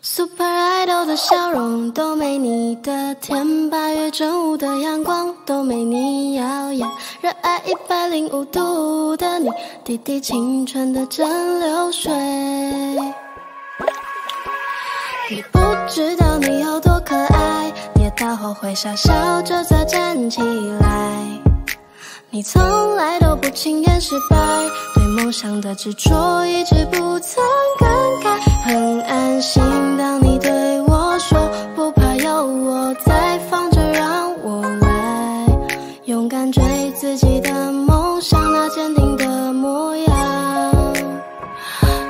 Super Idol 的笑容都没你的甜，8月正午的阳光都没你耀眼，热爱105度的你，滴滴青春的蒸馏水。你不知道你有多可爱，跌倒后会傻笑着再站起来。你从来都不轻言失败，对梦想的执着一直不曾更改，很安心当你对我说不怕，有我在，放着让我来，勇敢追自己的梦想，那坚定的模样。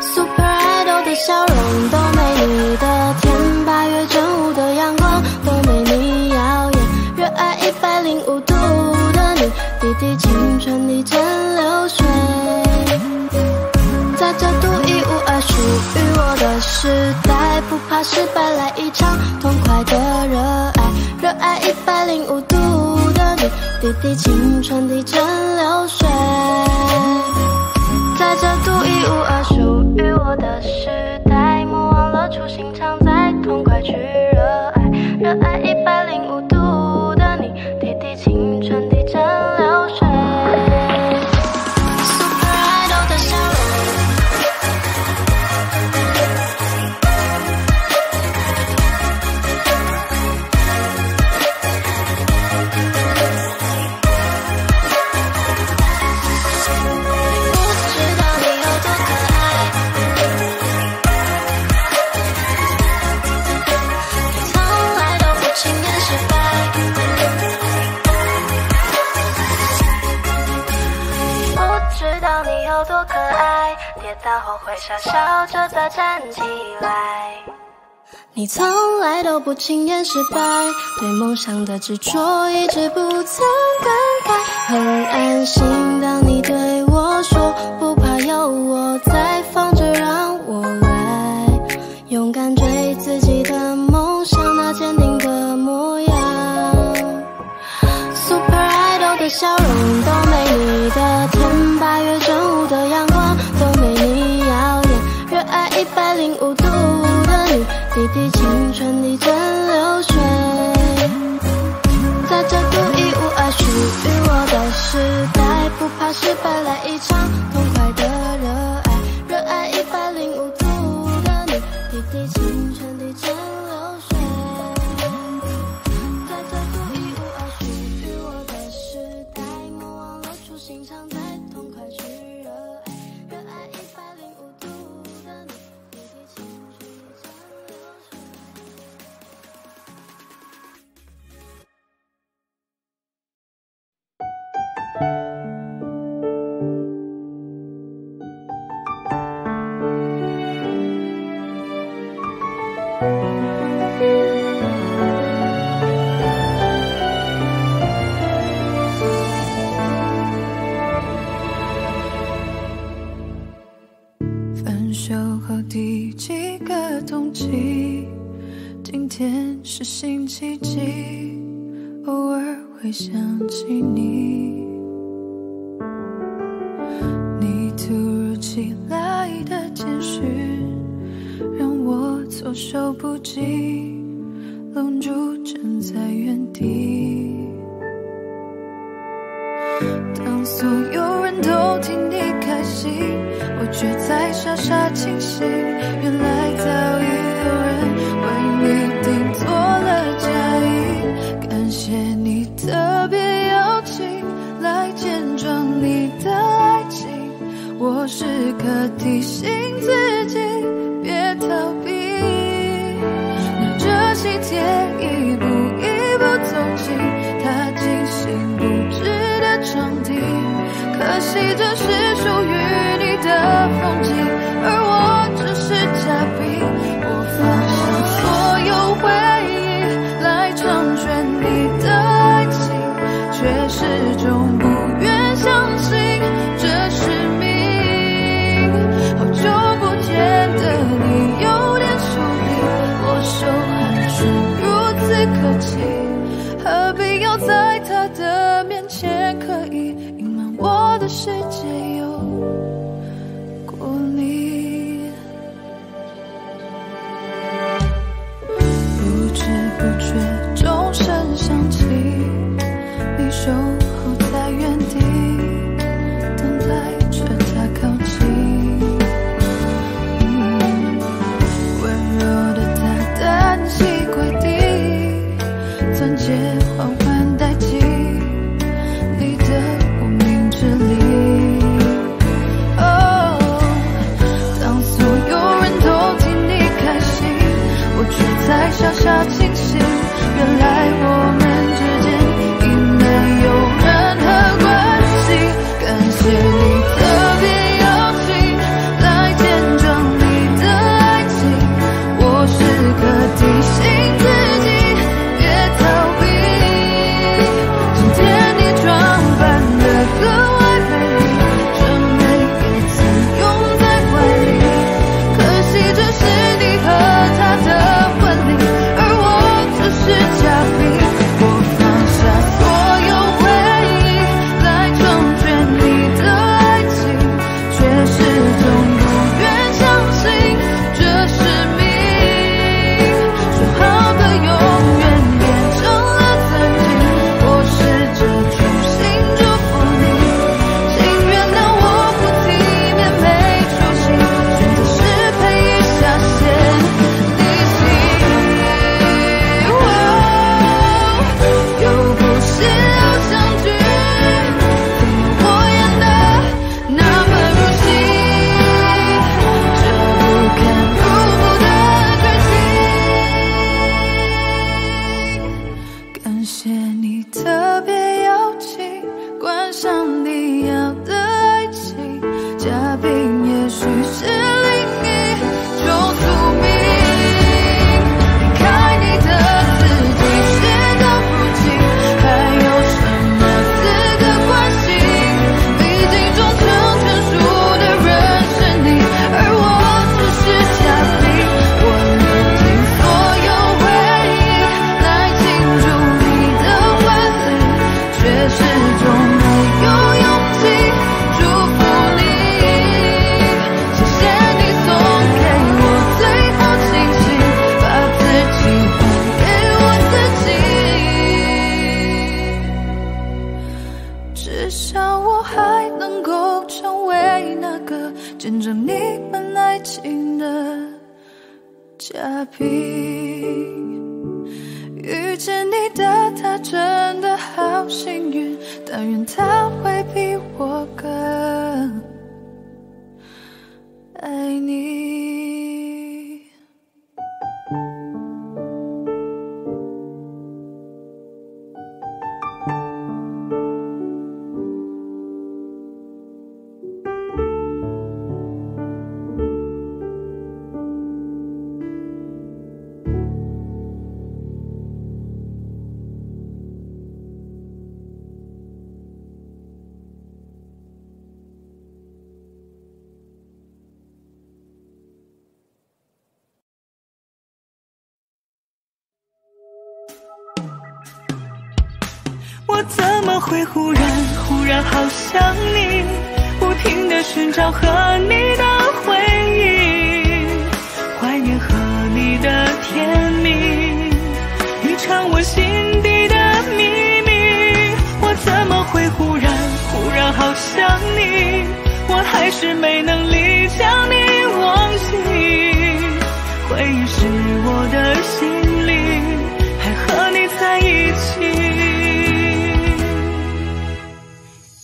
Super Idol 的笑容都没你的甜，8月正午的阳光都没你耀眼，热爱105度的你，滴滴青春里蒸馏水，在这独一无二属于我的时代，不怕失败，来一场痛快的热爱，热爱105度的你，滴滴青春里蒸馏水，在这独一无二属于我的时代，莫忘了初心，常在痛快去热爱，热爱105度的你，滴滴青春里蒸馏水。 傻笑着再站起来，你从来都不轻言失败，对梦想的执着一直不曾更改，很安心当你对我说不怕，有我在，放着让我来，勇敢追自己的梦想，那坚定的模样。 Super Idol 的笑容都没你的甜，8月正午的阳光都没你。 爱105度的你，滴滴青春里蒸馏水，在这独一无二属于我的时代，不怕失败，来一场痛快的热爱，热爱105度的你，滴滴青春里蒸馏水，在这独一无二属于我的时代，莫忘了初心，常在痛快去热爱，热爱105度。 一步一步走近，下笔。遇见你的他真的好幸运，但愿他会比我更爱你。我怎么会忽然好想你，不停地寻找和你的回忆，怀念和你的甜蜜，你唱我心底的秘密。我怎么会忽然好想你，我还是没能力将你忘记，回忆是我的心里，还和你在一起。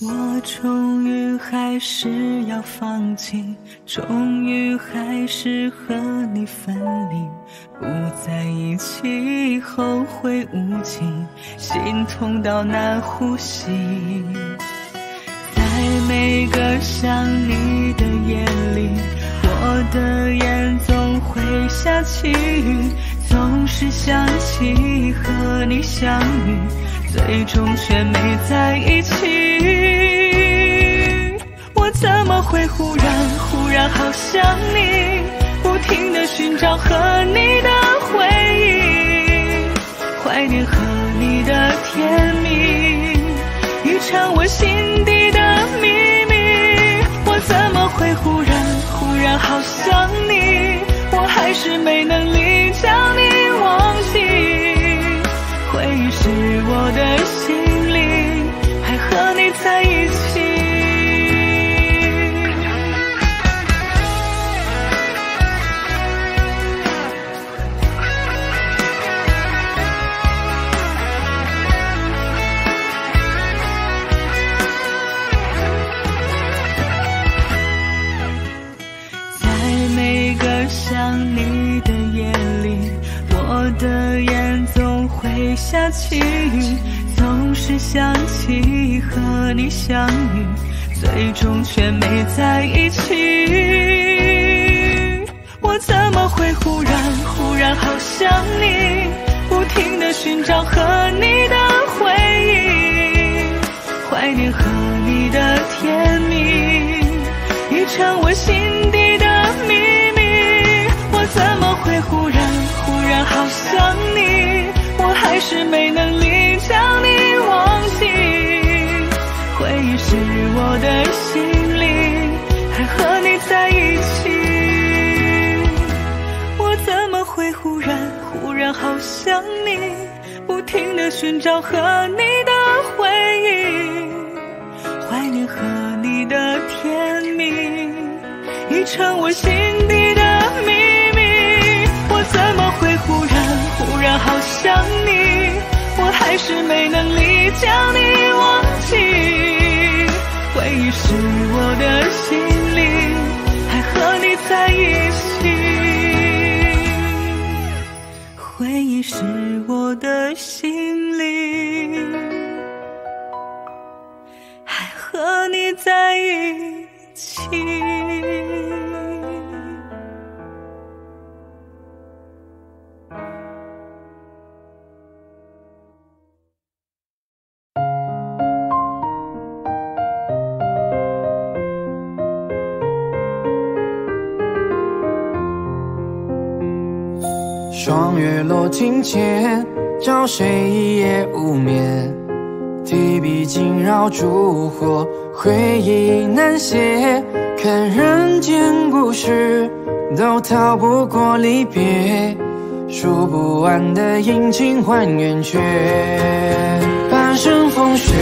我终于还是要放弃，终于还是和你分离，不在一起后会无期，心痛到难呼吸。在每个想你的夜里，我的眼总会下起雨，总是想起和你相遇，最终却没在一起。我怎么会忽然好想你，不停地寻找和你的回忆，怀念和你的甜蜜，你唱我心底的秘密。我怎么会忽然好想你，我还是没能力将你忘记，回忆是我的心里，还和你在一起。想你的夜里，我的眼总会下起雨，总是想起和你相遇，最终却没在一起。我怎么会忽然好想你，不停地寻找和你的回忆，怀念和你的甜蜜，你成我心底的秘密。我怎么会忽然好想你，我还是没能力将你忘记，回忆是我的心里，还和你在一起。我怎么会忽然好想你，不停地寻找和你的回忆，怀念和你的甜蜜，你成我心底的秘密。怎么会忽然好想你，我还是没能力将你忘记，回忆是我的心里，还和你在一起，回忆是我的心里，还和你在一起。霜月落庭前，教谁一夜无眠？提笔惊扰烛火，回忆难写。看人间故事，都逃不过离别。数不完的阴晴换圆缺，半生风雪，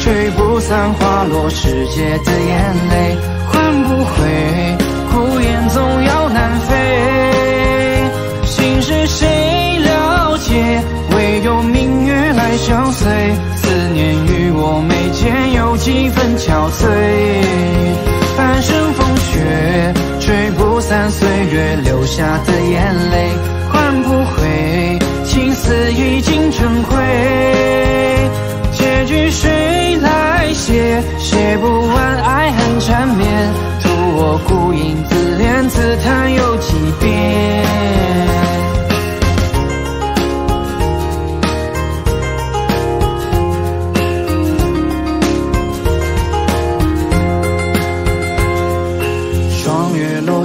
吹不散花落世界的眼泪。换不回，孤雁总要南飞。碎，半生风雪，吹不散岁月留下的眼泪，换不回青丝已经成灰。结局谁来写？写不完爱恨缠绵，图我孤影自怜，自叹有几遍。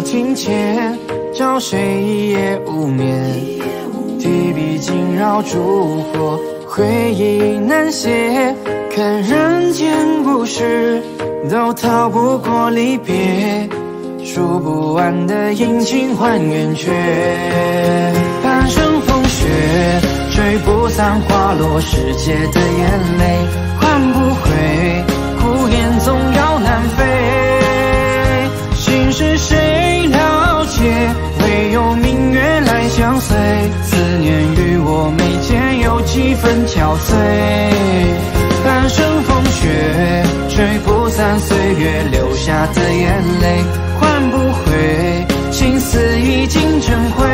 情切，找谁一夜无眠？提笔惊扰烛火，回忆难写。看人间故事，都逃不过离别。数不完的阴晴换圆缺，半生风雪，吹不散花落世界的眼泪，换不回孤雁总要南飞。心事谁？ 唯有明月来相随，思念与我眉间有几分憔悴。半生风雪，吹不散岁月留下的眼泪，换不回青丝已经成灰。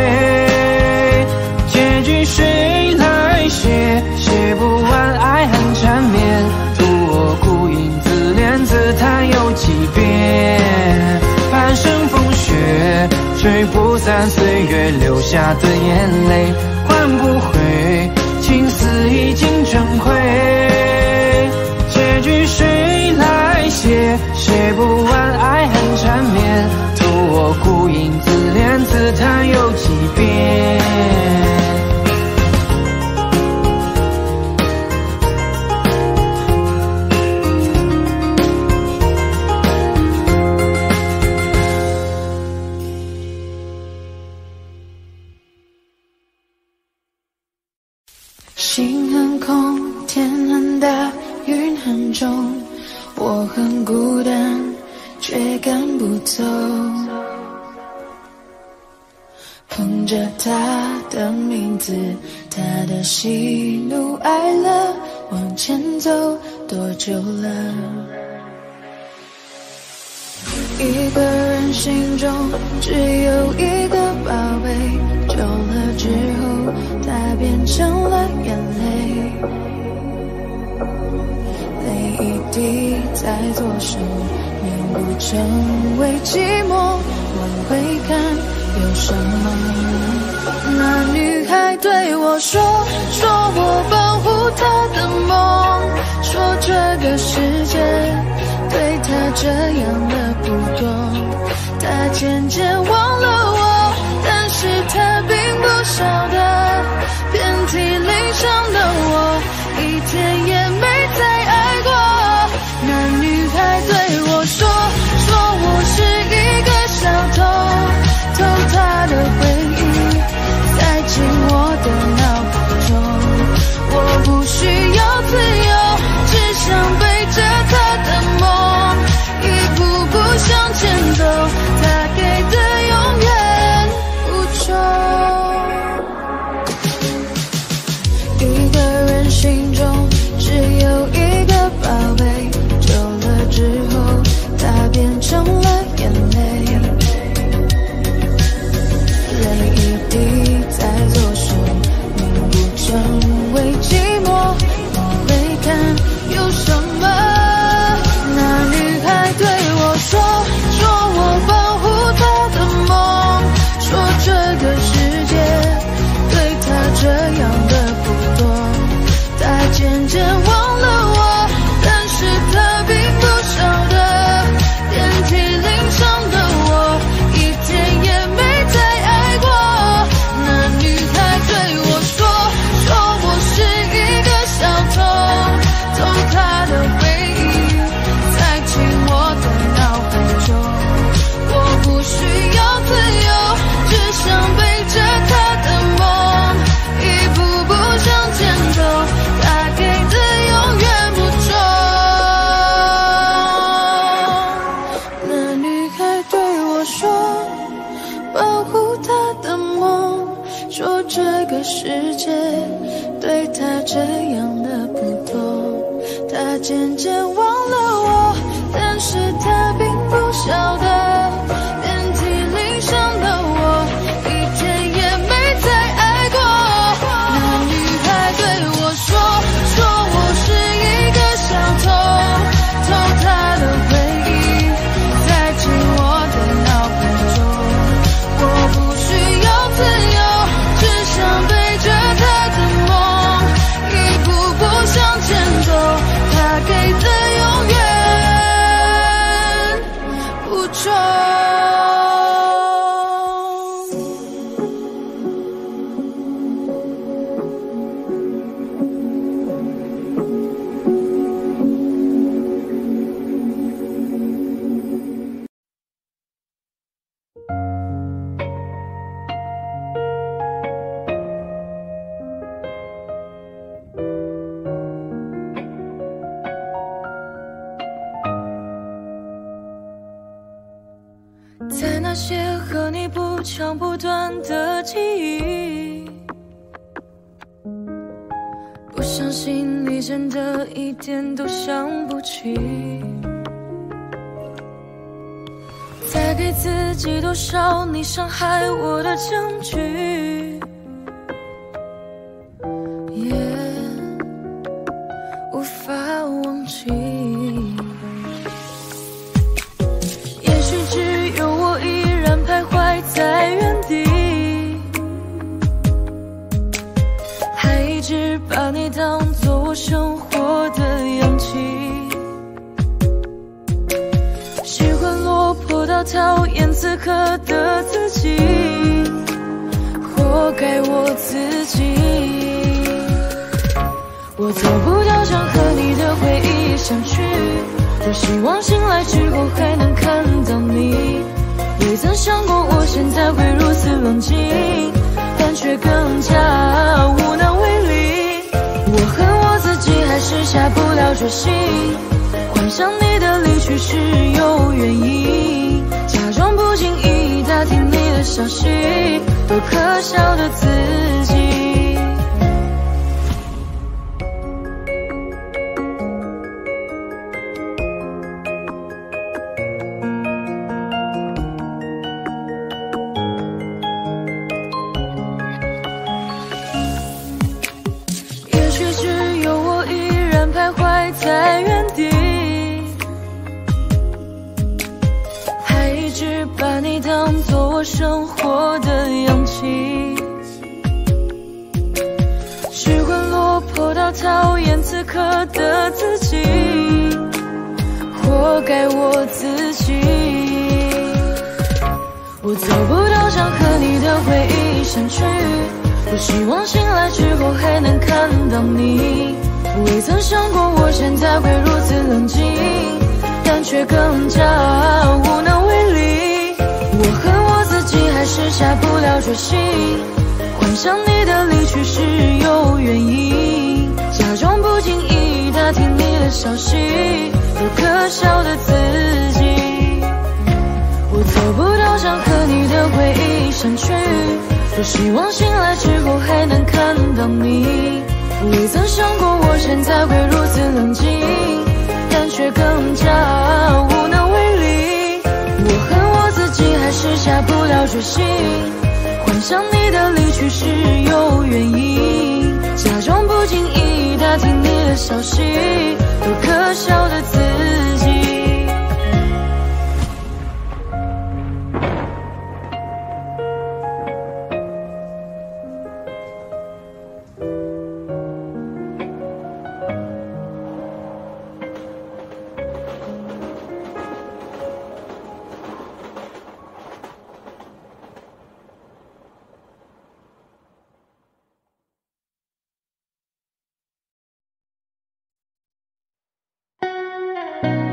结局谁来写？写不完爱恨缠绵，图我孤影自怜，自叹有几遍。 半生风雪，吹不散岁月留下的眼泪，换不回青丝已经成灰。结局谁来写？写不完爱恨缠绵，图我孤影自怜，自叹有几遍。 心很空，天很大，云很重，我很孤单，却赶不走。捧着他的名字，他的喜怒哀乐，往前走多久了？一个人心中只有一个宝贝。 有了之后，它变成了眼泪，泪一滴在左手，凝固成为寂寞。往回看，有什么？那女孩对我说，说我保护她的梦，说这个世界对她这样的不多，她渐渐忘了我。 但是他并不晓得，遍体鳞伤的我，一天也没再爱过。那女孩对我说，说我是一个小偷，偷她的回忆，塞进我的脑海中。我不需要自由，只想背着她的梦，一步步向前走。她给的永远。 一个人心中只有一个宝贝，久了之后，它变成了眼泪，泪一滴在左手凝固成为寂寞，往回看有什么？那女孩对我说，说我保护她的梦，说这个世界对她这样的不。 他渐渐忘了我，但是他并不晓得，遍体鳞伤的我，一天也没再爱过。那女孩对我说，说我是一个小偷，偷她的回忆，塞进我的脑海中。我不需要自由，只想背着她的梦，一步步向前走。 世界对他这样的不多，他渐渐忘了我。但是他并不晓得。 你伤害我的证据，也无法忘记。也许只有我依然徘徊在原地，还一直把你当作我生活的氧气，习惯落魄到讨厌。 此刻的自己，活该我自己。我走不掉想和你的回忆相聚，多希望醒来之后还能看到你。未曾想过我现在会如此冷静，但却更加无能为力。我恨我自己，还是下不了决心。幻想你的离去是有原因。 假装不经意打听你的消息，多可笑的自己。也许只有我依然徘徊在原地。 把你当作我生活的氧气，习惯落魄到讨厌此刻的自己，活该我自己。我走不到想和你的回忆相聚，我希望醒来之后还能看到你。未曾想过我现在会如此冷静，但却更加无能为力。 我恨我自己，还是下不了决心。幻想你的离去是有原因，假装不经意打听你的消息，多可笑的自己。我走不掉想和你的回忆相聚，多希望醒来之后还能看到你。未曾想过我现在会如此冷静，但却更加无能为力。我恨。 还是下不了决心，幻想你的离去是有原因，假装不经意打听你的消息，多可笑的自己。 Thank you.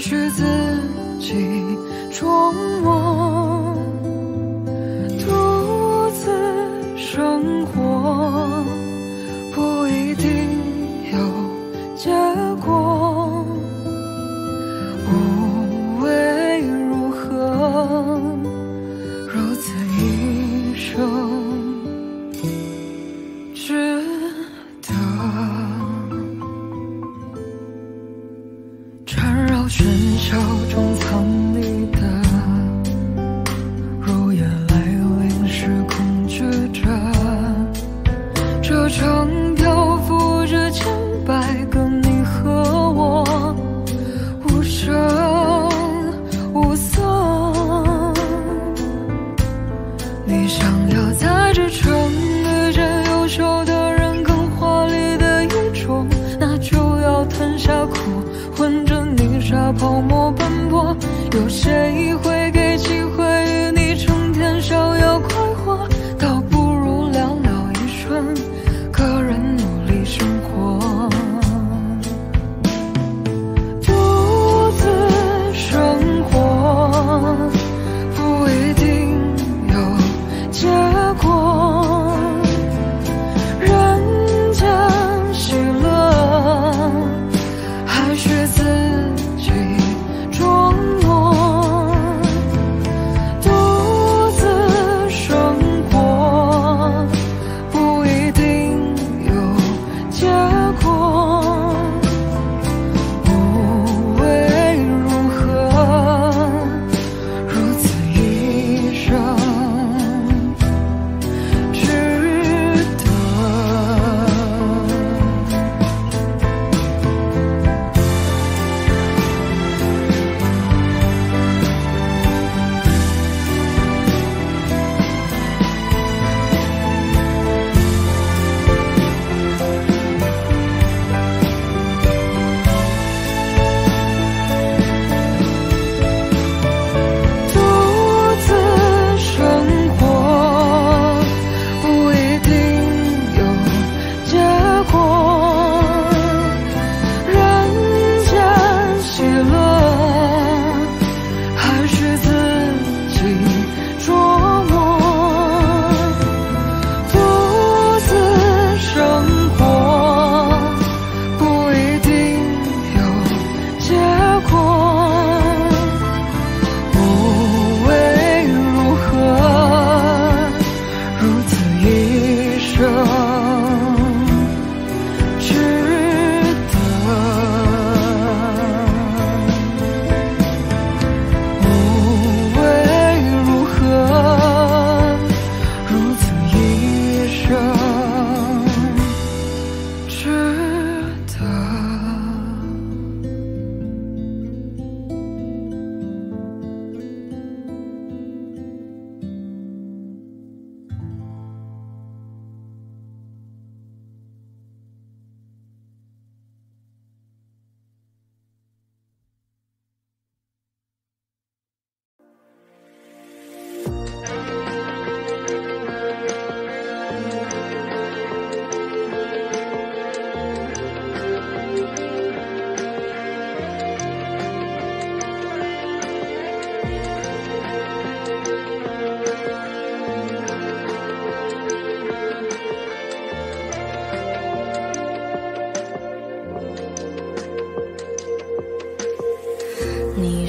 是自己琢磨。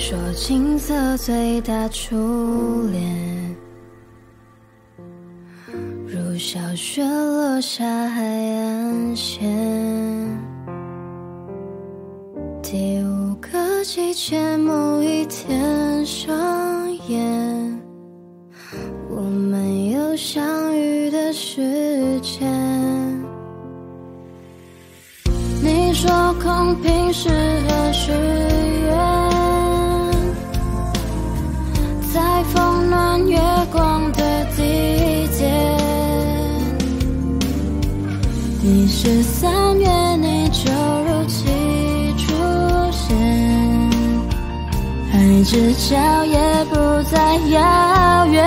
说青涩最大初恋，如小雪落下海岸线。第五个季节某一天上演，我们有相遇的时间。你说空瓶适合许愿，在风暖月光的地点，你是3月内就如期出现，爱之角也不再遥远。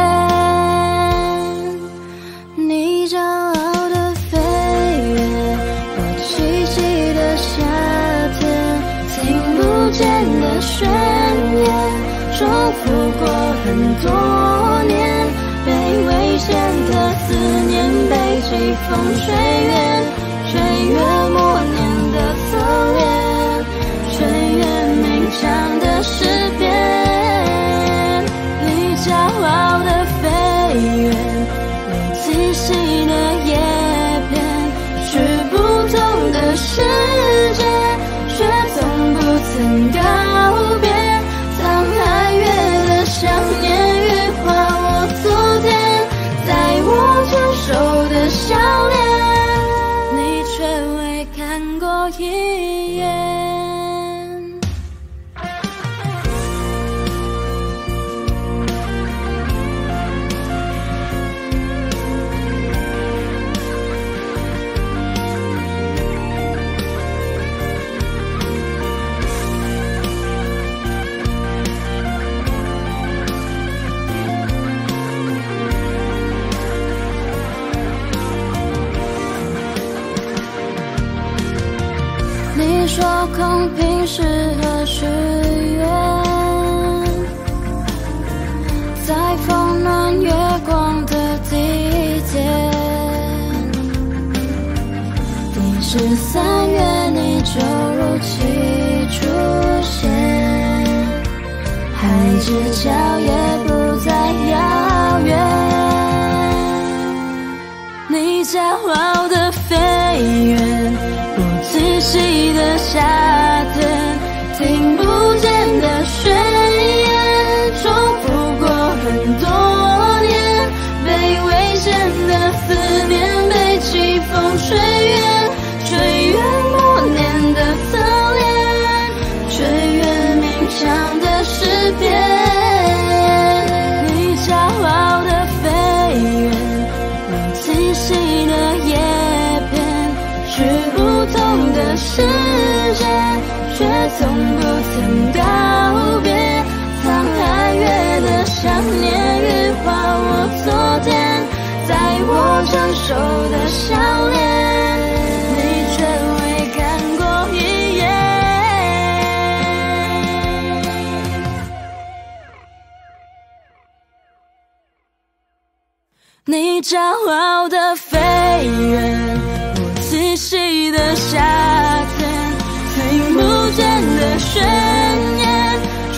你骄傲的飞跃我栖息的夏天，听不见的宣言重复过很多年，被危险的思念被季风吹远，吹远默念的侧脸，吹远鸣唱的诗篇。你骄傲的飞远我栖息的叶片，是不同的世界，却从不曾告别。想念羽化我昨天，在我成熟的笑脸，你却未看过一眼。你说空瓶适合许愿，在风暖月光的地点，你是3月内就如期出现，爱之角也不再遥远。你骄傲的飞远栖息的夏天，听不见的宣言，重复过很多年，被危险的思念被季风吹远，吹远默念的侧脸，吹远鸣唱的诗篇。你骄傲的飞远我栖息的叶片，是不同的世界，却从不曾告别。沧海月的想念羽化我昨天，在我成熟的笑脸，你却未看过一眼。你骄傲的飞远栖息的夏天，听不见的宣言，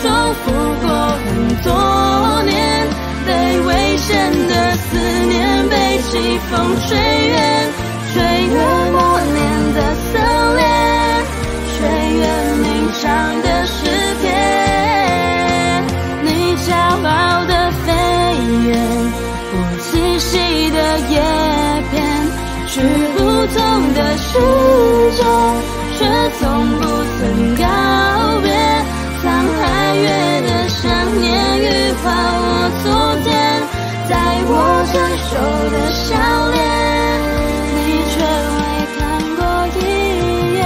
重复过很多年，被危险的思念被季风吹远，吹远默念的侧脸，吹远鸣唱的诗篇。你骄傲的飞远我栖息的叶片，是不同的世界，却从不曾告别。沧海月的想念羽化我昨天，在我成熟的笑脸，你却未看过一眼。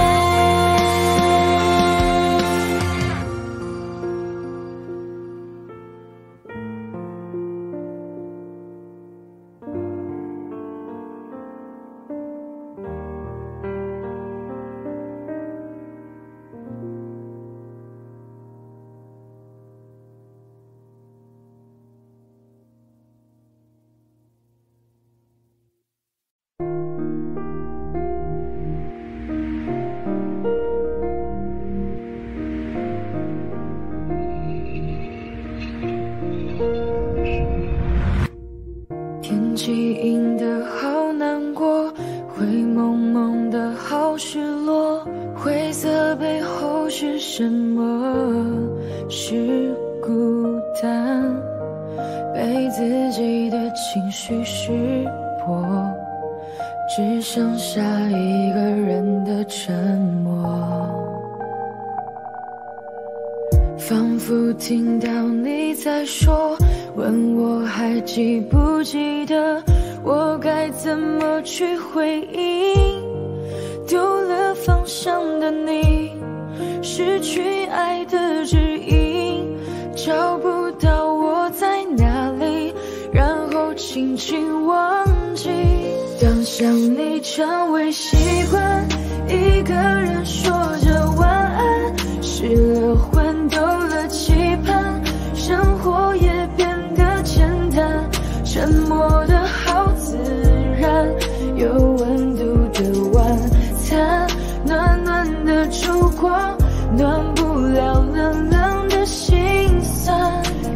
记赢得好难过，灰蒙蒙的好失落，灰色背后是什么？是孤单，被自己的情绪识破，只剩下一个人的沉默。 仿佛听到你在说，问我还记不记得，我该怎么去回应？丢了方向的你，失去爱的指引，找不到我在哪里，然后轻轻忘记。当想你成为习惯，一个人说着晚安，失了魂都。 生活也变得简单，沉默的好自然，有温度的晚餐，暖暖的烛光，暖不了冷冷的心酸。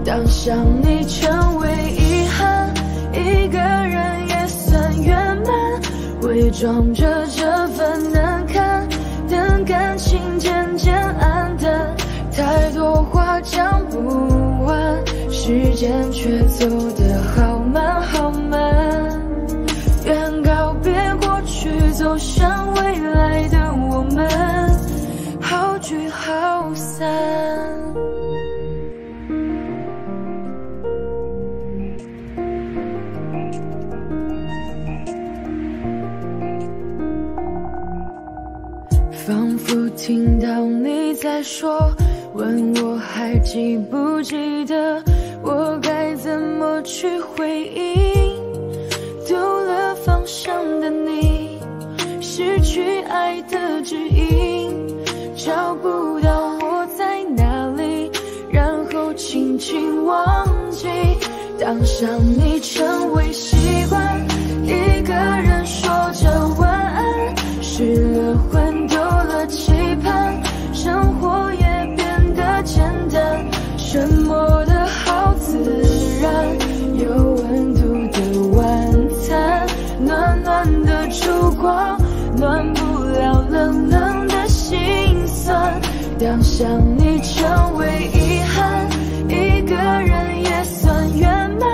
当想你成为遗憾，一个人也算圆满，伪装着这份难堪，等感情渐渐暗淡，太多话讲不。 时间却走得好慢好慢，愿告别过去，走向未来的我们，好聚好散。仿佛听到你在说，问我还记不记得。 我该怎么去回应？丢了方向的你，失去爱的指引，找不到我在哪里，然后轻轻忘记。当想你成为习惯，一个人说着晚安，失了魂，丢了期盼，生活也变得简单，沉默的。 有温度的晚餐，暖暖的烛光，暖不了冷冷的心酸。当想你成为遗憾，一个人也算圆满。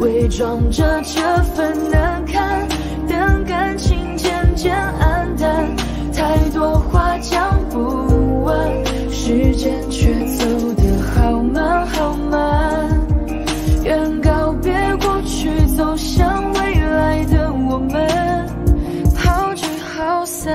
伪装着这份难堪，等感情渐渐暗淡，太多话讲不完，时间却走得好慢好慢。 愿告别过去，走向未来的我们，好聚好散。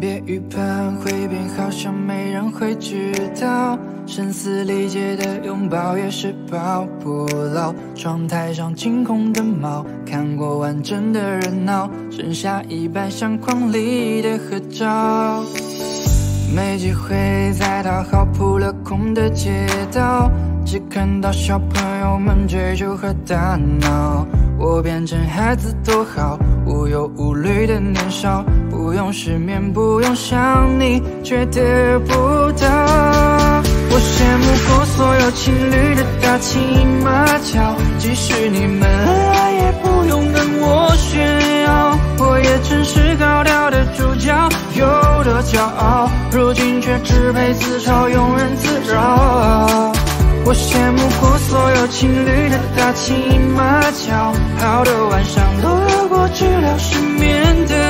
别预判会变好，像没人会知道。声嘶力竭的拥抱也是抱不牢。窗台上惊恐的猫，看过完整的热闹，剩下一半相框里的合照。没机会再讨好扑了空的街道，只看到小朋友们追逐和打闹。我变成孩子多好，无忧无虑的年少。 不用失眠，不用想你，却得不到。我羡慕过所有情侣的打情骂俏，即使你们恩爱也不用跟我炫耀。我也曾是高调的主角，有多骄傲，如今却只配自嘲，庸人自扰。我羡慕过所有情侣的打情骂俏，好多晚上都有过治疗失眠的。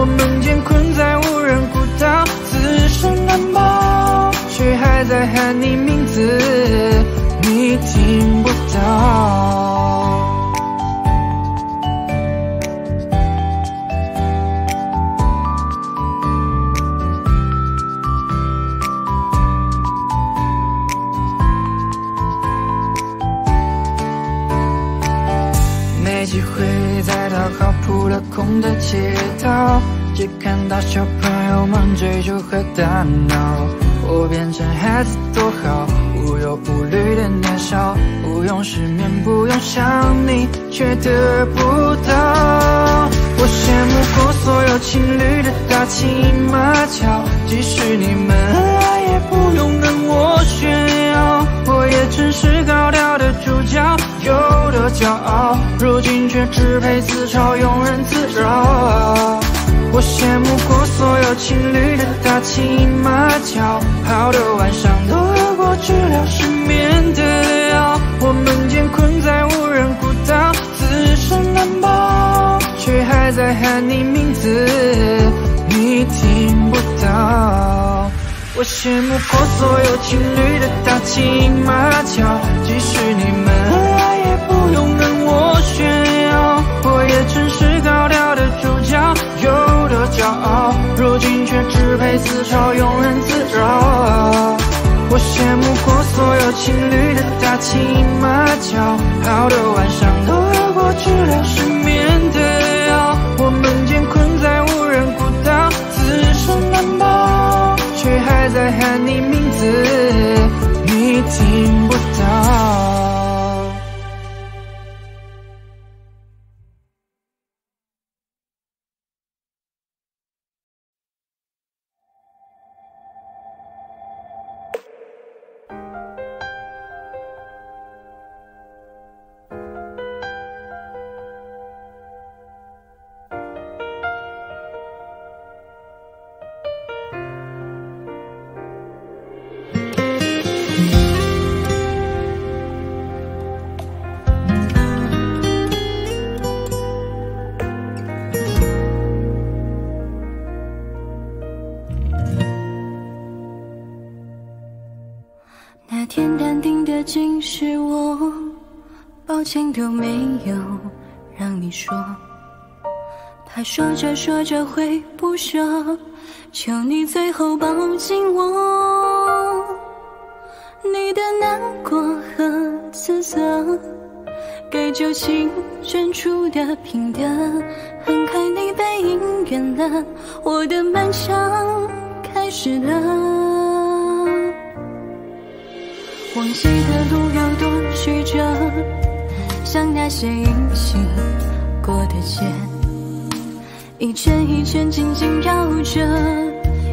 我们间困在无人孤岛，自身难保，却还在喊你名字，你听不到。 机会再讨好扑了空的街道，只看到小朋友们追逐和打闹。我变成孩子多好，无忧无虑的年少，不用失眠，不用想你，却得不到。我羡慕过所有情侣的打情骂俏，即使你们恩爱，也不用跟我炫耀。我也曾是高调的主角，有多骄傲，如今却只配自嘲，庸人自扰。 我羡慕过所有情侣的打情骂俏，好的晚上都喝过治疗失眠的药。我们艰困在无人孤岛，自身难保，却还在喊你名字，你听不到。我羡慕过所有情侣的打情骂俏，即使你们恩爱，也不用跟我炫耀。我也曾是高调的主角。 有多骄傲，如今却只配自嘲，庸人自扰。我羡慕过所有情侣的打情骂俏，好的晚上都喝过治疗失眠的药。我们艰困在无人孤岛，自身难保，却还在喊你名字，你听不到。 情都没有让你说，他说着说着会不舍，求你最后抱紧我。你的难过和自责，给旧情深处的平等。很快你背影远了，我的漫长开始了。 往昔的路绕多曲折，像那些一起过的街，一圈一圈紧紧绕着，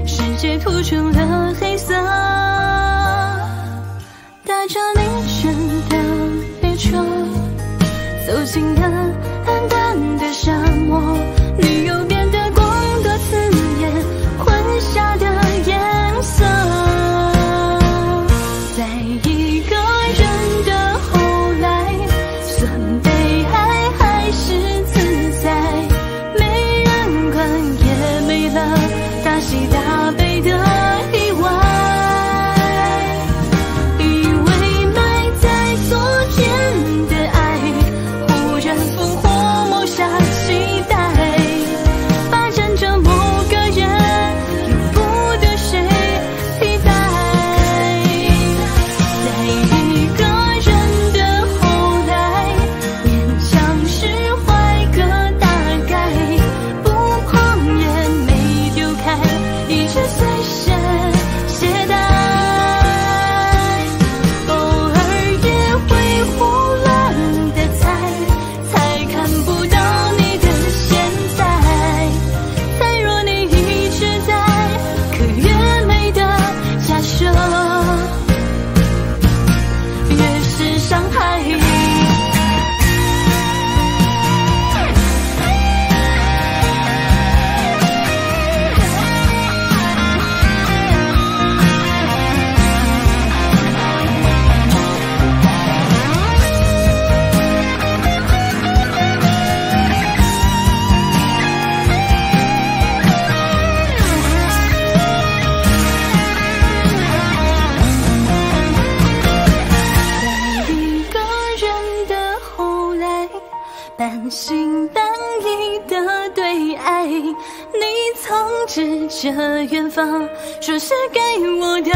世界涂成了黑色。搭着凌晨的列车，走进了暗淡的沙漠，你又变得光多刺眼，婚纱的颜色。 这远方，说是给我的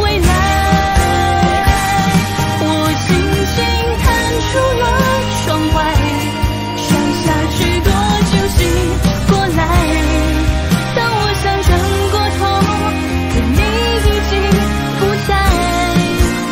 未来。我轻轻探出了窗外，摔下去多久醒过来？当我想转过头，可你已经不在。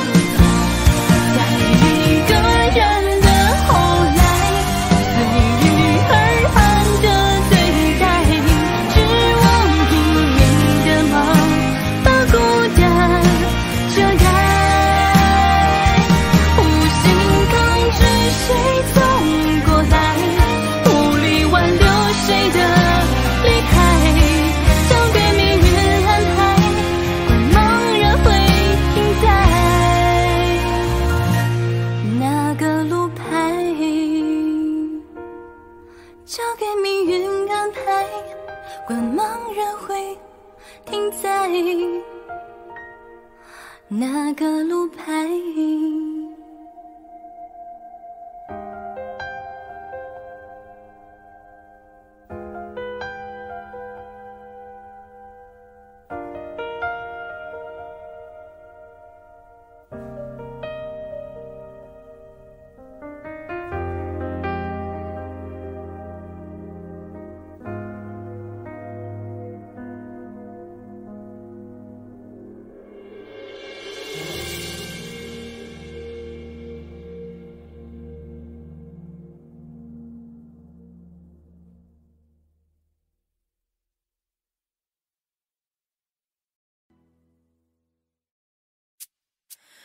在那个路牌？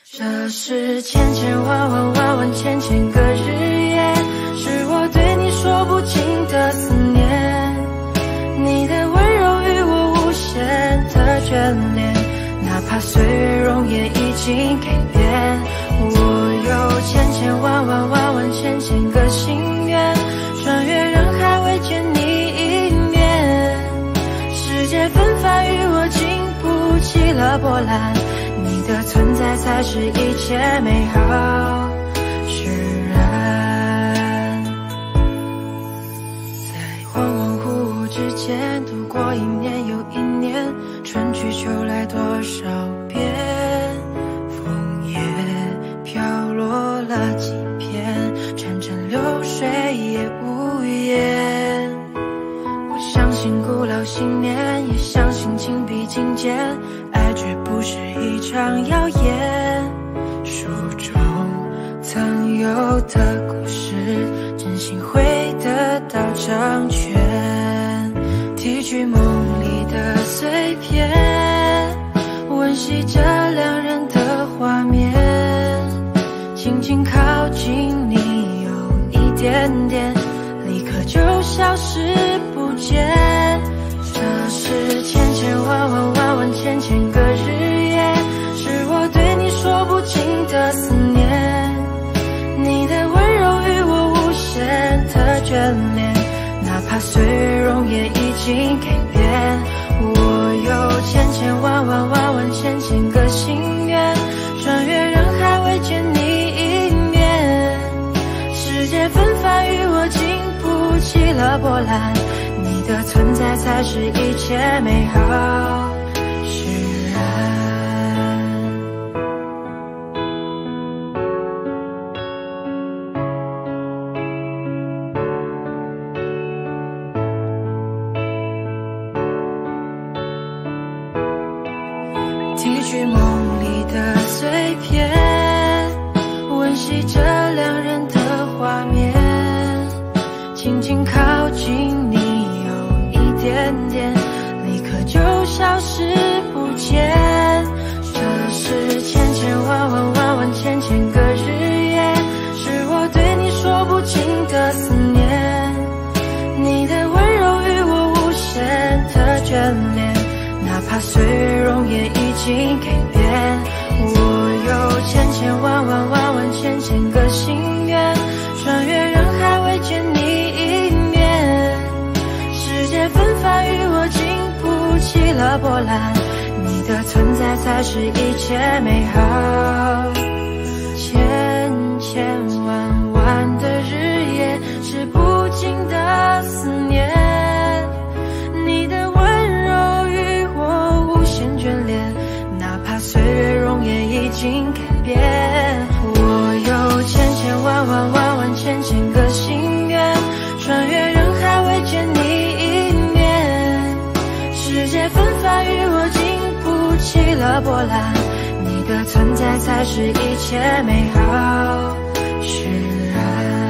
这是千千万万万万千千个日夜，是我对你说不尽的思念。你的温柔与我无限的眷恋，哪怕岁月容颜已经改变。我有千千万万万万千千个心愿，穿越人海未见你一面。世界纷繁与我经不起了波澜。 你的存在才是一切美好使然。在恍恍惚惚之间，度过一年又一年，春去秋来多少遍，枫叶飘落了几片，潺潺流水也无言。我相信古老信念，也相信情比金坚。 绝不是一场谣言，书中曾有的故事，真心会得到成全。提取梦里的碎片，温习着两人的画面，轻轻靠近你有一点点，立刻就消失不见。 这是千千万万万万千千个日夜，是我对你说不尽的思念。你的温柔与我无限的眷恋，哪怕岁月容颜已经改变。我有千千万万万万千千个心愿，穿越人海未见你一面。世界纷繁与我经不起了波澜。 你的存在才是一切美好使然。提取梦里的碎片，温习着两人的画面，轻轻靠近你。 点点，立刻就消失不见。这是千千万万万万千千个日夜，是我对你说不尽的思念。你的温柔与我无限的眷恋，哪怕岁月容颜已经改变。我有千千万万万万千千个心愿，穿越人海未见你一面。世界纷繁。 与我经不起了波澜，你的存在才是一切美好。千千万万的日夜是不尽的思念，你的温柔与我无限眷恋，哪怕岁月容颜已经改变。我有千千万万万万千千个心愿，穿越人海未见你。 世界纷繁与我经不起了波澜，你的存在才是一切美好使然。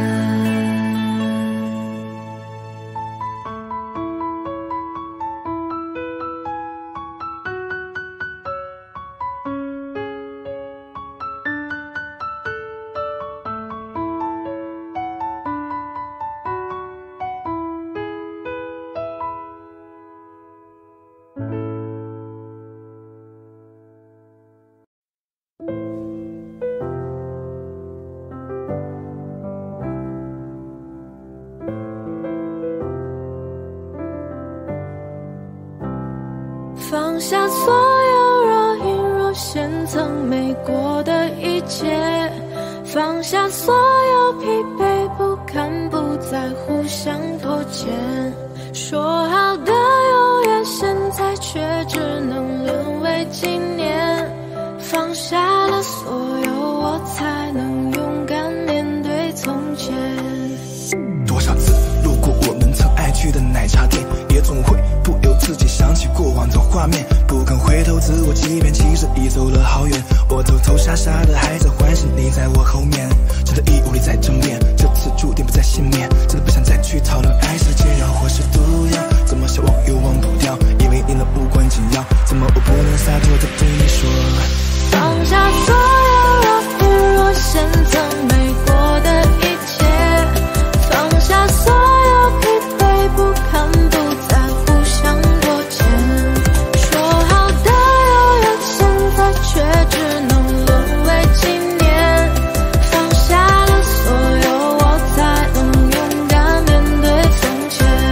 所有若隐若现曾美过的一切，放下所有疲惫，不看不再互相拖欠，说好的永远，现在却只能沦为纪念。放下了所有，我才能勇敢面对从前。多少次路过我们曾爱去的奶茶店，也总会不由自己想起过往的画面，不肯回头自我欺骗，其实已走了好远。我偷偷傻傻的还在幻想你在我后面，真的义无力再争辩，这次注定不再幸免。真的不想再去讨论爱是解药或是毒药，怎么想忘又忘不掉，因为你那无关紧要，怎么我不能洒脱的对你说，放下所有若隐若现曾没过的一切，放下所有疲惫，不看不再互相拖欠，说好的永远，现在却只能沦为纪念。放下了所有，我才能勇敢面对从前。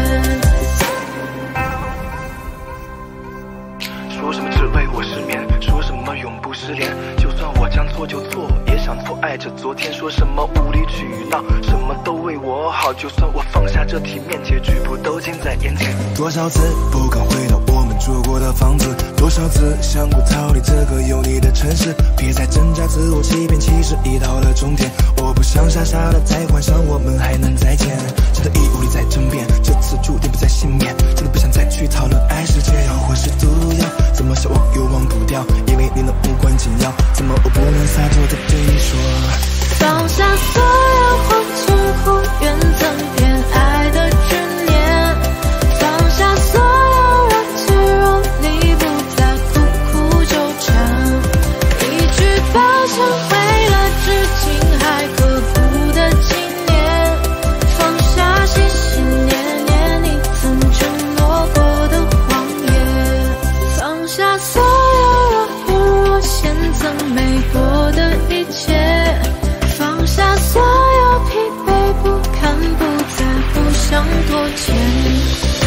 说什么只为我失眠，说什么永不失联，就算我将错就错，也想错爱着昨天。说什么无理取闹，什么都为我好，就算我放下这体面，结局不都近在眼前。多少次不敢回到我们住过的房子，多少次想过逃离这个有你的城市，别再挣扎自我欺骗，其实已到了终点。我不想傻傻的再幻想我们还能再见，真的义无力再争辩，这次注定不再幸免。真的不想再去讨论爱是解药或是毒药，怎么想忘又忘不掉，因为你那无关紧要，怎么我不能洒脱的对你说，放下所有或近或远曾偏爱的执念，放下所有若即若离，不再苦苦纠缠，一句抱歉为了至今还刻骨的纪念，放下心心念念你曾承诺过的谎言，放下所有若隐若现曾没过的一切，放下所有疲惫，不看不再互相拖欠，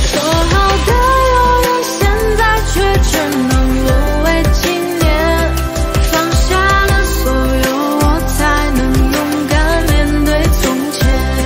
说好的永远，现在却只能沦为纪念。放下了所有，我才能勇敢面对从前。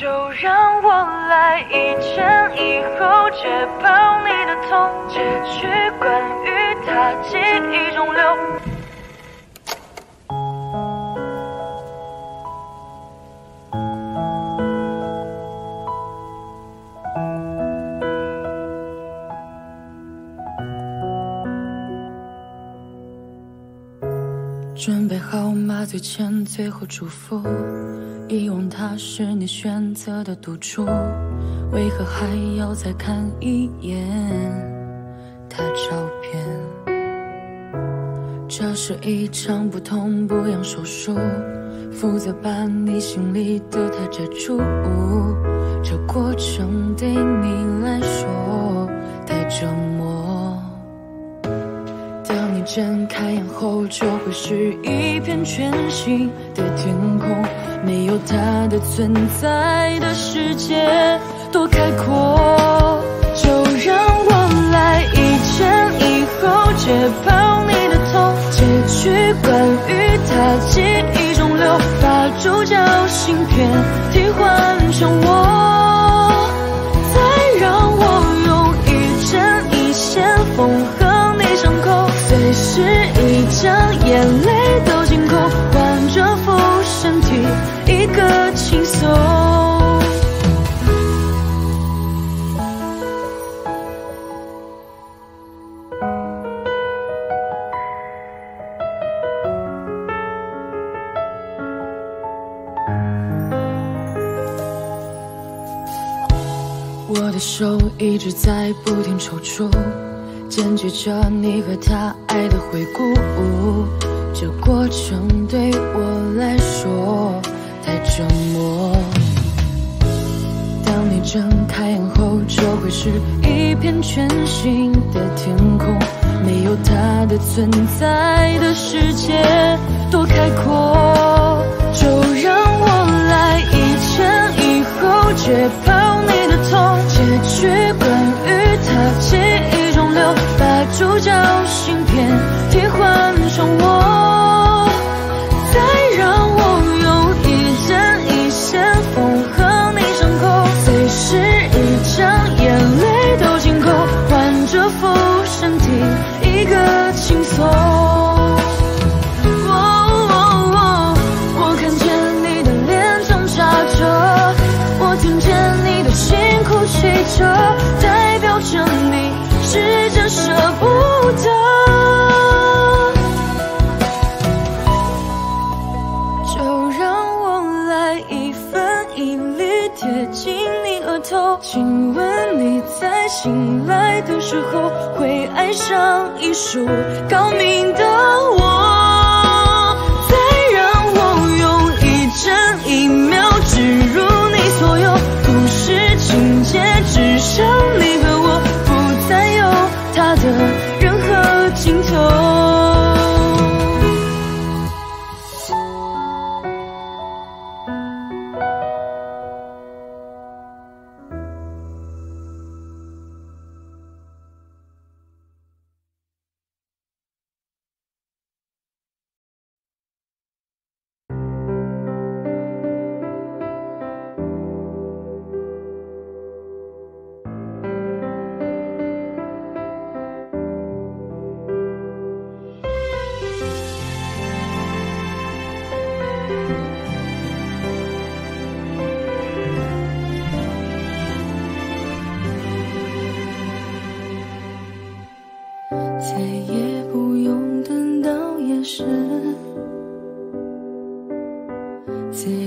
就让我来一前一后解剖你的痛，截取关于它记忆中留。准备好麻醉前最后祝福，遗忘它是你选择的赌注，为何还要再看一眼它照片？这是一场不痛不痒手术，负责把你心里的它遮住，这过程对你来说太折磨。当你睁开眼后，就会是一片全新的天空，没有它的存在的世界多开阔。就让我来一前一后解剖你的痛，截取关于它记忆中留，把主角芯片替换成我，再让我用一针一线缝合你伤口，随时一张眼泪都清空，换着服身体一个轻松。我的的手一直在不停抽搐，坚决着你和他爱的回顾。这过程对我来说太折磨。当你睁开眼后，就会是一片全新的天空，没有他的存在的世界多开阔。就让我来一前一后解剖你的痛，结局关于他记忆中留，把主角芯片替换成我，再让我用一针一线缝合你伤口，随时一张眼泪都进口，换这副身体一个轻松。 这代表着你是真舍不得，就让我来一分一厘贴近你额头，亲吻你在醒来的时候会爱上艺术高明的我，再让我用一针一秒植入你所有故事。 情节只剩你和我，不再有他的任何尽人生没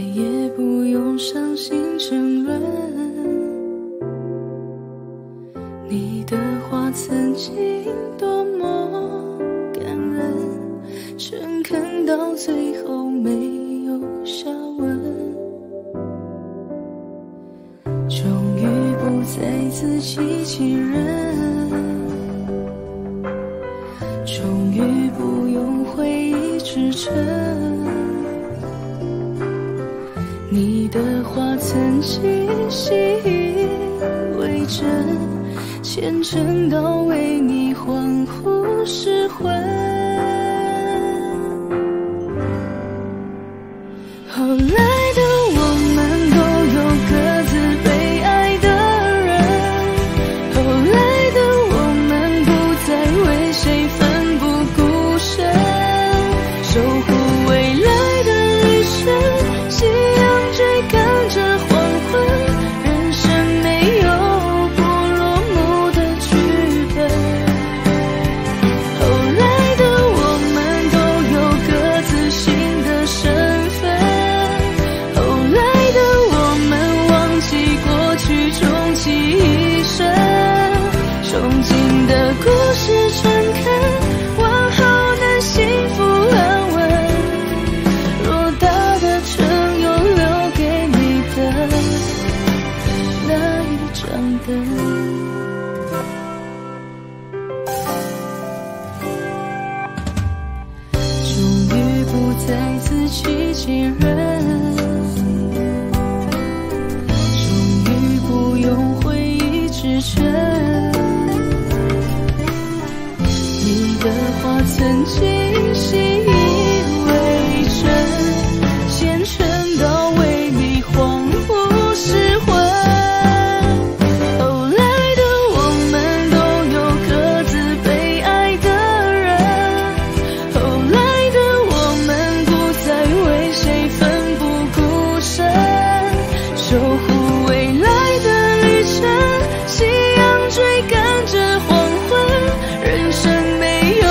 有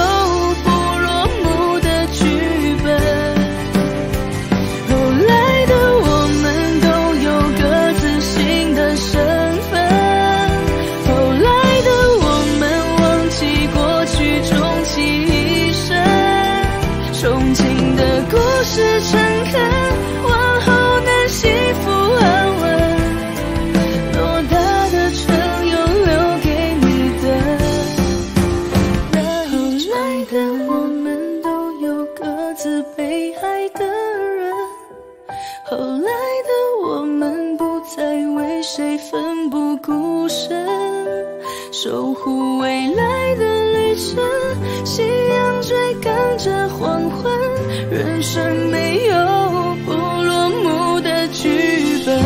不落但我们都有各自被爱的人。后来的我们不再为谁奋不顾身，守护未来的旅程。夕阳追赶着黄昏，人生没有不落幕的剧本。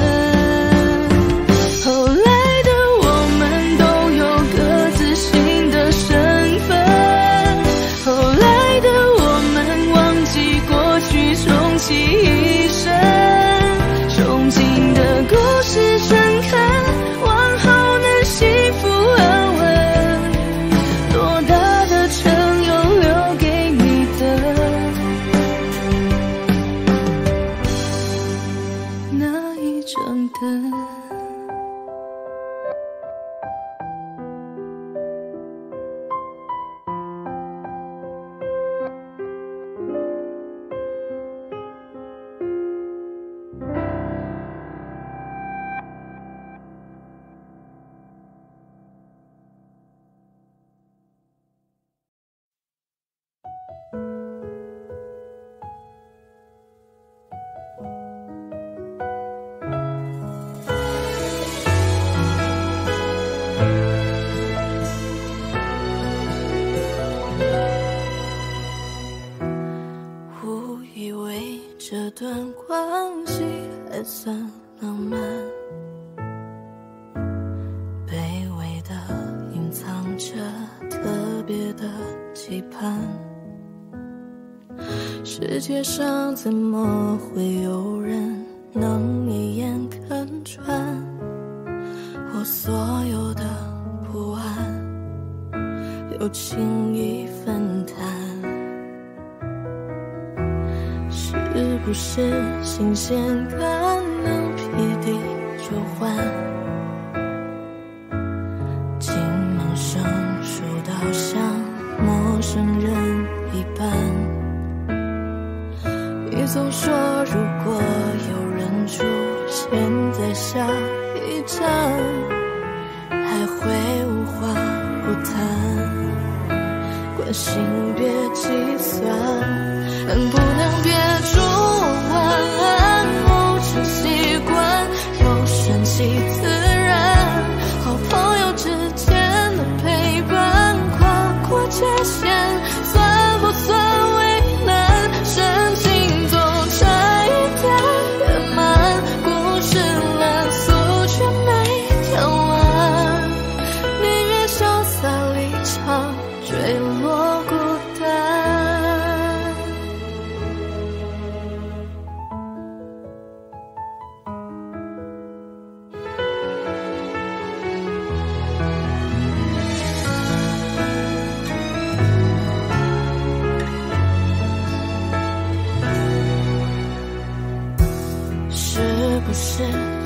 世界上怎么会有人能一眼看穿我所有的不安，又轻易分担？是不是新鲜感能匹敌旧欢？竟萌生疏到像陌生人一般。 你总说，如果有人出现在下一站，还会无话不谈，关心别计算，恨不能别住晚安，某种习惯又顺其自然，好朋友之间的陪伴，跨过界限，算不算？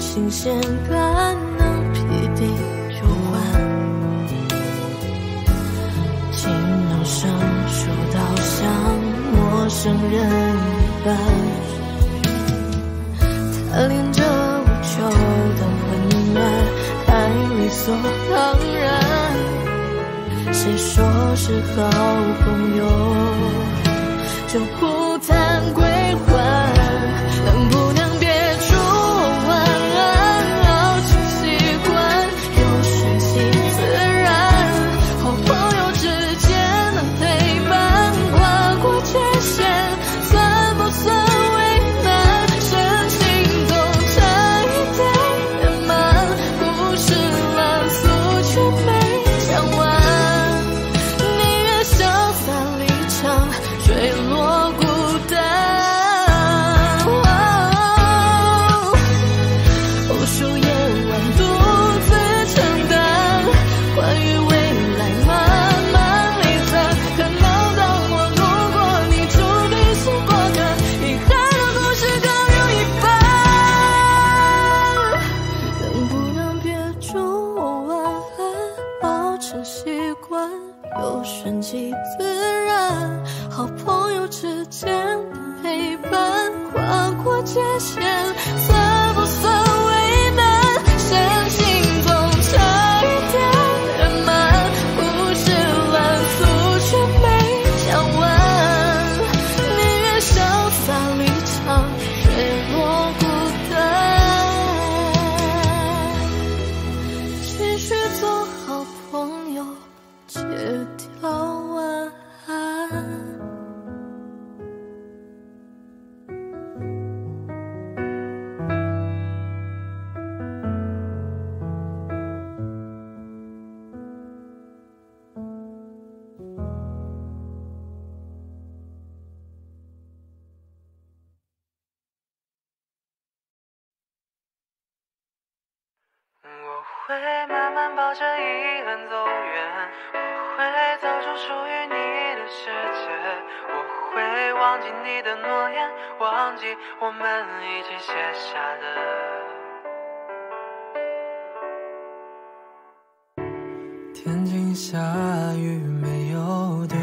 新鲜感能匹敌旧欢，竟能生疏到像陌生人一般。他恋着我就当温暖，还理所当然。谁说是好朋友就不谈归还？能不能？会慢慢抱着遗憾走远，我会走出属于你的世界，我会忘记你的诺言，忘记我们一起写下的。天晴下雨没有对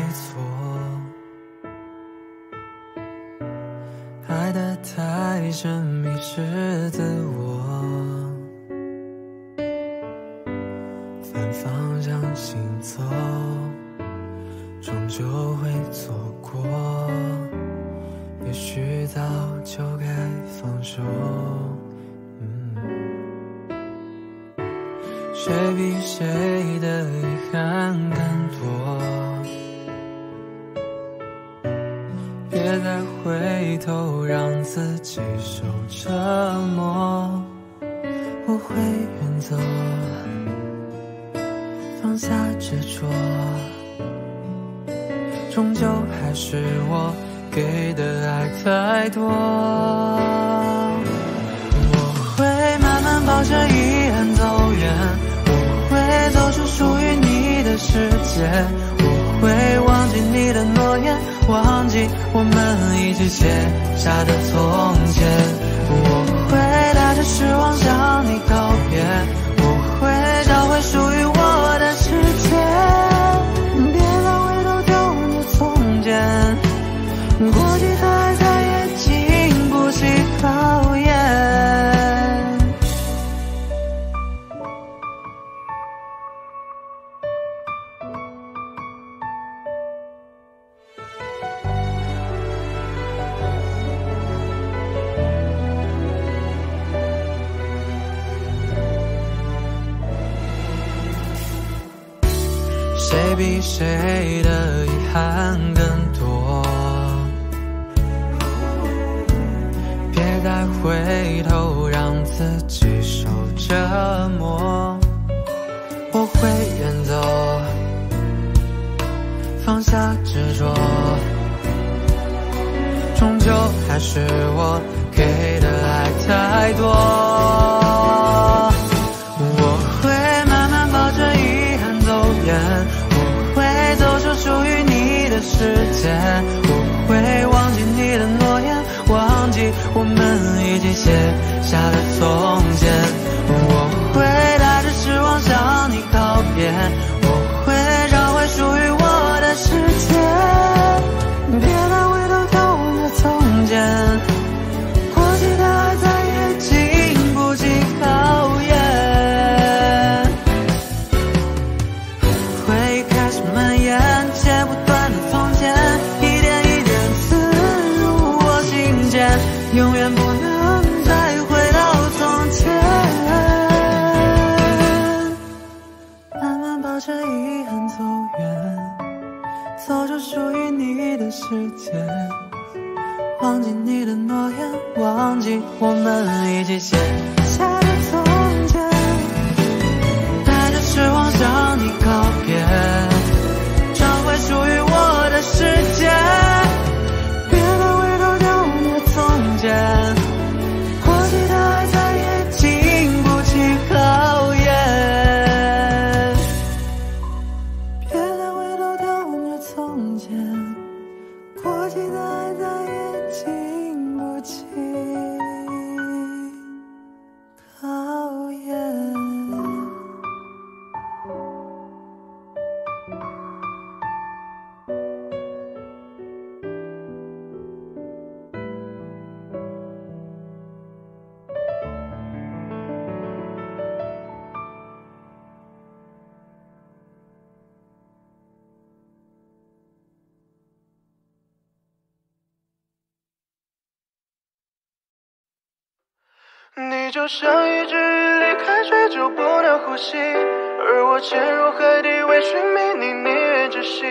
错，爱得太深迷失自我，方向行走，终究会错过。也许早就该放手。谁比谁的遗憾更多？别再回头，让自己受折磨。我会远走。放下执着，终究还是我给的爱太多。我会慢慢抱着遗憾走远，我会走出属于你的世界，我会忘记你的诺言，忘记我们一起写下的从前。我会带着失望向你告别，我会找回属于我。过去的爱再也经不起考验。谁比谁的遗憾更多？再回头，让自己受折磨。我会远走，放下执着，终究还是我给的爱太多。我会慢慢抱着遗憾走远，我会走出属于你的世界，我会忘记你的诺言，忘记我们已经写下的从前。我会带着失望向你告别，我会找回属于我的世界，别再回头看我的从前，过去的爱再也经不起考验。回忆开始蔓延，剪不断的从前，永远不能再回到从前。慢慢抱着遗憾走远，走出属于你的世界，忘记你的诺言，忘记我们一起写下的从前。带着失望向你告别，找回属于我的世界，过去的爱再也经不起考验。别再回头看我的从前，过去的爱再也经不起考验。你就像一只离开水就不能呼吸，而我潜入海底为寻觅你，你也窒息。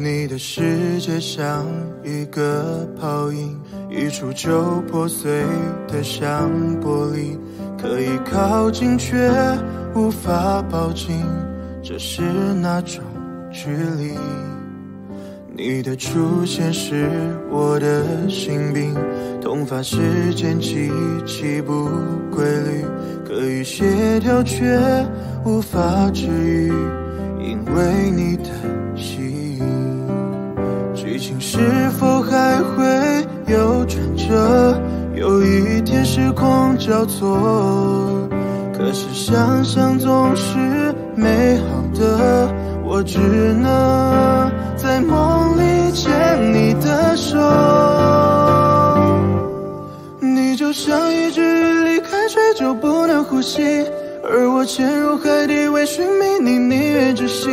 你的世界像一个泡影，一触就破碎的像玻璃，可以靠近却无法抱紧，这是哪种距离？你的出现是我的心病，痛发时间极其不规律，可以协调却无法治愈，因为你的吸引。剧情是否还会有转折？有一天时空交错，可是想象总是美好的，我只能在梦里牵你的手。你就像一只鱼离开水就不能呼吸，而我潜入海底为寻觅你，你越窒息。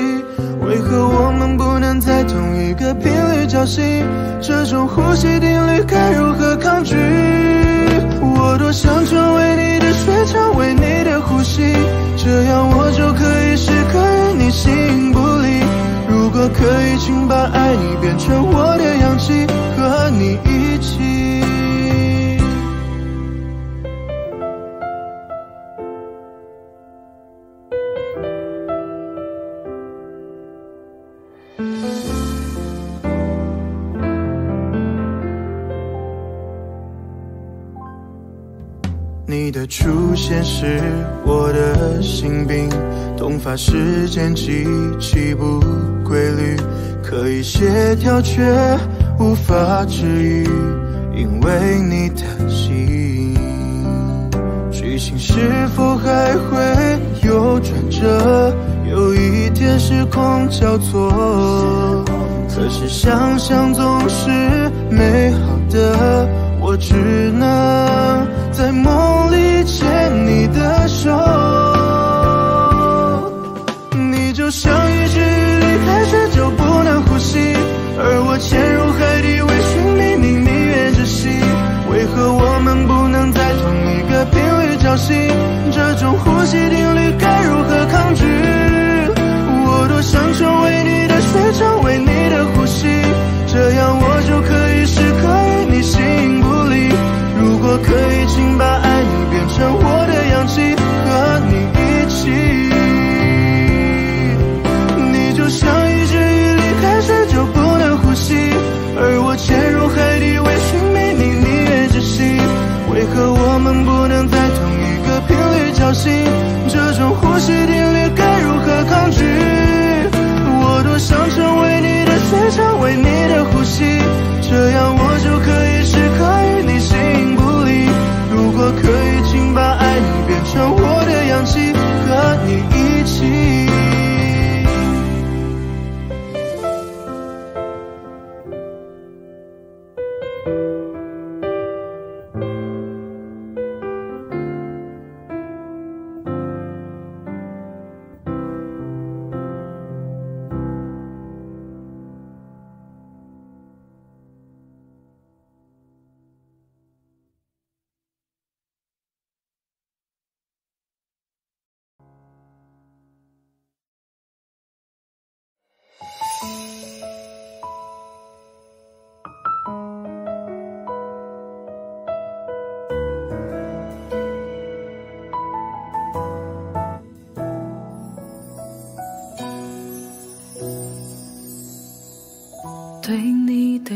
为何我们不能在同一个频率交心？这种呼吸定律该如何抗拒？我多想成为你的水，成为你的呼吸，这样我就可以时刻与你形影不离。如果可以，请把爱你变成我的氧气，和你一起。你的出现是我的心病，痛发时间极其不规律，可以协调却无法治愈，因为你的吸引。剧情是否还会有转折？有一天时空交错，可是想象总是美好的，我只能在梦里牵你的手。你就像一只鱼离开水就不能呼吸，而我潜入海底为寻觅你，你越窒息。为何我们不能在同一个频率交心？这种呼吸定律该如何抗拒？我多想成为你的水，成为你的呼吸，这样我就可以时刻与你形影不离。如果可以，请把爱你变成我的氧气，和你一起。你就像一只鱼离开水就不能呼吸，而我潜入海底为寻觅你，你越窒息。为何我们不能在同一个频率交心？这种呼吸定律该如何抗拒？我多想成为你的水，成为你的呼吸，这样我就可以时刻与你形影不离。如果可以，请把爱你变成我的氧气，和你一起。对你的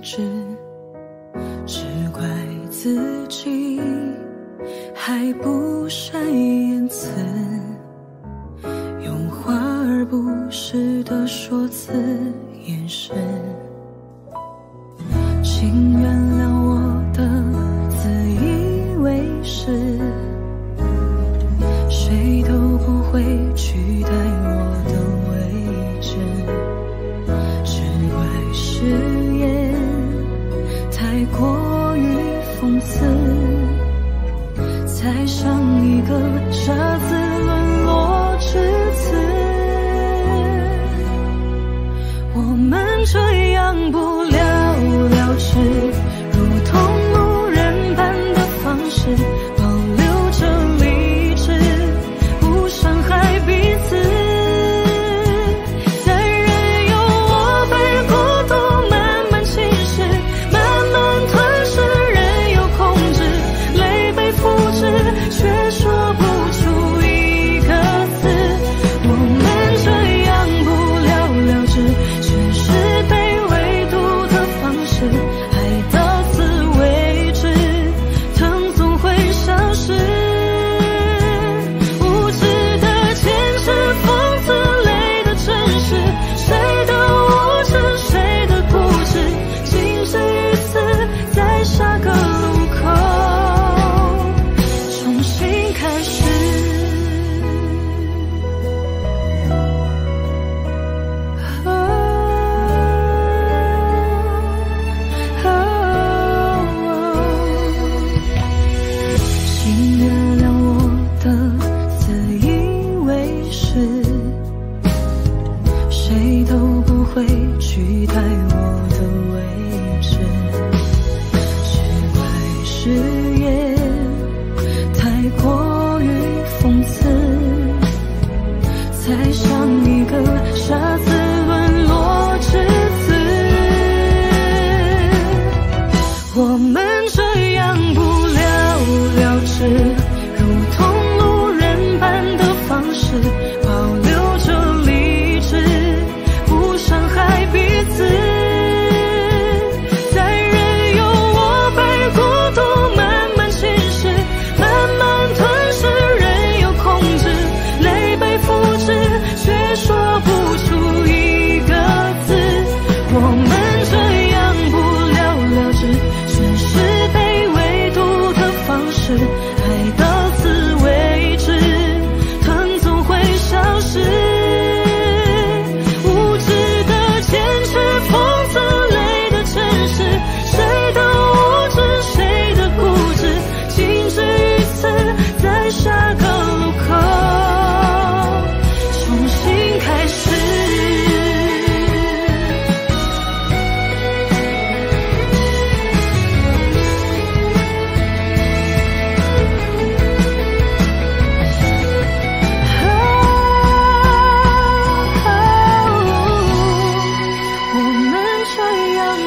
执，只怪自己还不善言辞，用华而不实的说辞掩饰。请原谅我的是谁都不会取代我的位置，只怪誓言太过于讽刺，才像一个傻子沦落至此。我们这样不了了之，如同路人般的方式，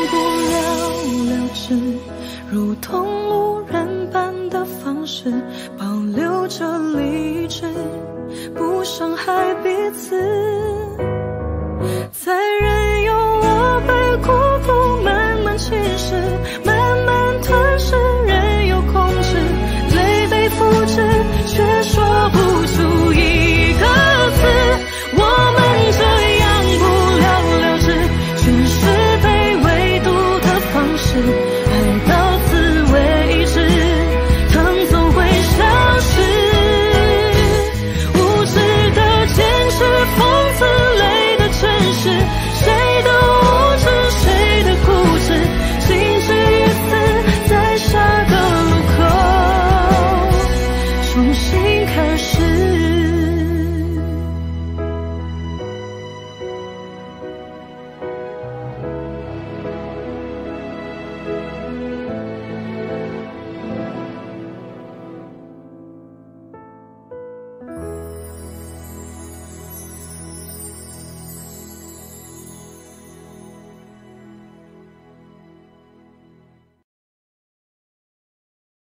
不了了之，如同路人般的方式，保留着理智，不伤害彼此，在人。